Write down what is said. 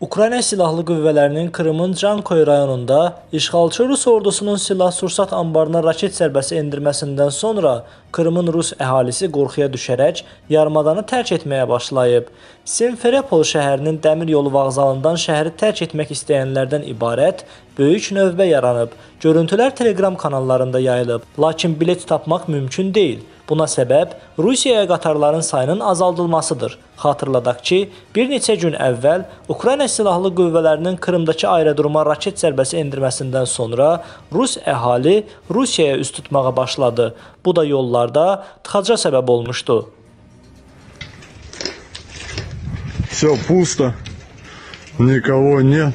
Ukrayna Silahlı Qüvvələrinin Krımın Can Koy rayonunda işğalçı Rus ordusunun silah-sursat anbarına raket zərbəsi endirməsindən sonra Krımın Rus əhalisi qorxuya düşərək yarımadanı tərk etməyə başlayıb. Sinferopol şəhərinin dəmir yolu vağzalından şəhəri tərk etmək istəyənlərdən ibarət böyük növbə yaranıb. Görüntülər Telegram kanallarında yayılıb, lakin bilet tapmaq mümkün deyil. Buna səbəb Rusiyaya qatarların sayının azaldılmasıdır. Xatırladaq ki, bir neçə gün əvvəl Ukrayna Silahlı Qüvvələrinin Krımdakı aerodroma raket zərbəsi endirməsindən sonra Rus əhali Rusiyaya üst tutmağa başladı. Bu da yollarda tıxaca səbəb olmuşdu. Все пусто. Никого нет.